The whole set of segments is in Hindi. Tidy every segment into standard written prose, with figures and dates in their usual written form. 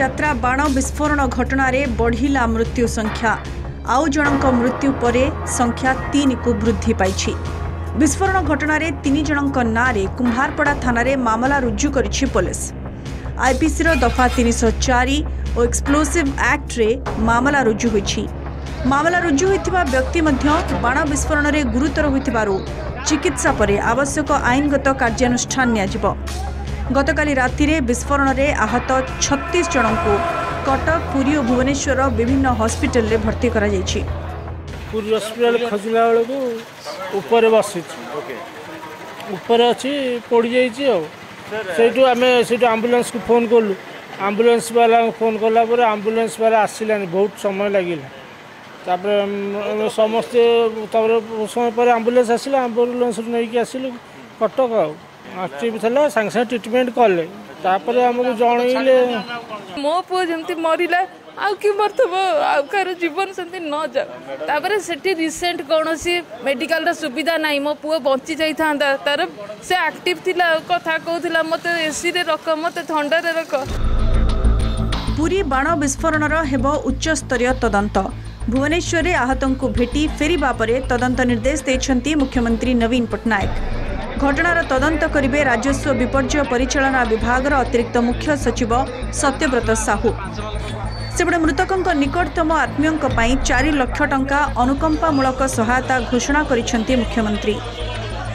यात्रा बाण विस्फोरण घटन में बढ़ला मृत्यु संख्या आउ जणक मृत्यु परे संख्या 3 को वृद्धि पाई। विस्फोरण घटना रे 3 जणक नारे कुम्हारपड़ा थाना रे मामला रुजु करिछि पुलिस। आईपीसी दफा 304 और एक्सप्लोसिव एक्ट रे मामला रुजु होइछि। मामला रुजु होइथिबा व्यक्ति मध्य बाण विस्फोरण रे गुरुतर होइथिबारु चिकित्सा परे आवश्यक आईनगत कार्यानुष्ठान नियाजिबो। गतकाली राति रे विस्फोरण रे आहत 36 जणकू कटक पुरी और भुवनेश्वर विभिन्न हॉस्पिटल रे भर्ती करा जाइछि। पूरी हस्पिटाल खसला बेलू ऊपर बस ऊपर अच्छी पड़ जाइए। आम से आंबुलांस को फोन कलु, आंबुलांस वाला फोन कलापुर आंबुलांस वाला आसलानी, बहुत समय लगे। समस्ते समय पर आंबुलांस आसला, आंबुलांस नहीं आसलु कटक आक्टिव था, सांगे सांगे ट्रिटमेंट कले। आमको जनइले मो पु जमी मरला आउ कि मरथब आउ कार जीवन सेमती न जाओ। से रिसेंट कौन सी मेडिकल सुविधा ना, मो पु बची जाता तार से आक्टिव थी कथा कहला मत एसी रे रख मत थंडा रे रख। पूरी बाण विस्फोरण हेब उच्च स्तरीय तदंत। भुवनेश्वर में आहत को भेटी फेरिबा परे तदंत निर्देश देछंती मुख्यमंत्री नवीन पट्टनायक। घटनार तदंत करिवे राजस्व विपर्जय परिचालना विभागर अतिरिक्त मुख्य सचिव सत्यव्रत साहू। सेपटे मृतकों निकटतम आत्मीयों पर 4 लाख टंका अनुकंपामूलक सहायता घोषणा करिसेंती मुख्यमंत्री।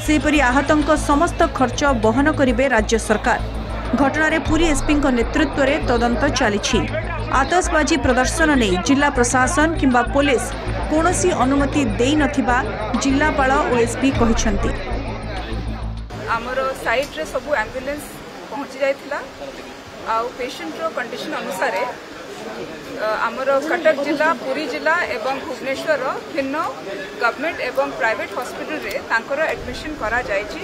सेपरि आहतों समस्त खर्च बहन करिवे राज्य सरकार। घटना रे पुरी एसपी नेतृत्व में तदंत चली। आतशबाजी प्रदर्शन नहीं जिला प्रशासन किंबा पुलिस कौन अनुमति दे नथिबा जिलापाल और एसपी कहिसेंती। आमर साइट रे सबू एम्बुलेंस पहुंची जाइथिला आ पेशेंट रो कंडीशन अनुसार आमर कटक जिला पुरी जिला एवं भुवनेश्वर भिन्न गवर्नमेंट एवं प्राइवेट हॉस्पिटल रे तांकर एडमिशन करा जाइछि।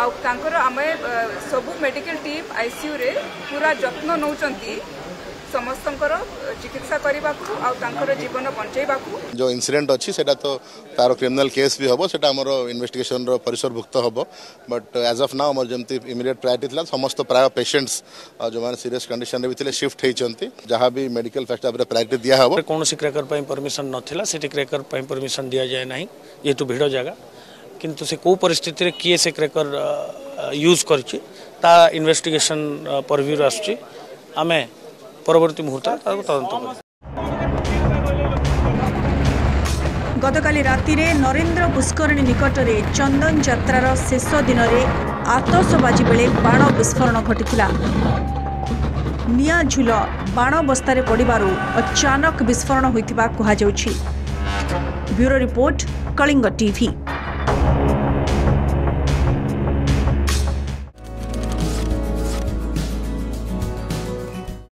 आ तांकर आमे सबू मेडिकल टीम आईसीयू रे पूरा जत्न नौचंती समस्तंकर चिकित्सा करबाकू आ तांकर जीवन बंचैबाकू। जो इंसिडेंट अछि सेटा तो तार क्रिमिनल केस भी हबो, सेटा हमरो इन्वेस्टिगेशन रो परिसरभुक्त हबो। बट एज ऑफ नाउ हमर जेमति इमीडिएट प्रायोरिटी थिला समस्त प्राय पेशेंट्स जो माने सीरियस कंडीशन रे बिथिले शिफ्ट हेइ चंती, जहां भी मेडिकल फैक्टर पर प्रायोरिटी दिया हबो। कोनो सी क्रैकर पई परमिशन नथिला, सिटी क्रैकर पई परमिशन दिया जाय नाही ये तो भीड़ जगह, किंतु से को परिस्थिति रे किए से क्रैकर यूज करछि ता इन्वेस्टिगेशन परव्यू आछि। आमे परवर्ती मुहूर्त तदंत। गतकाली राति नरेंद्र पुष्करणी निकटरे चंदन यात्रार शेष दिन में आतशबाजी बेले बाण विस्फोरण घटिला। निया झुल बाण बस्तार पड़वर अचानक विस्फोरण होता कहु। Bureau report Kalinga TV.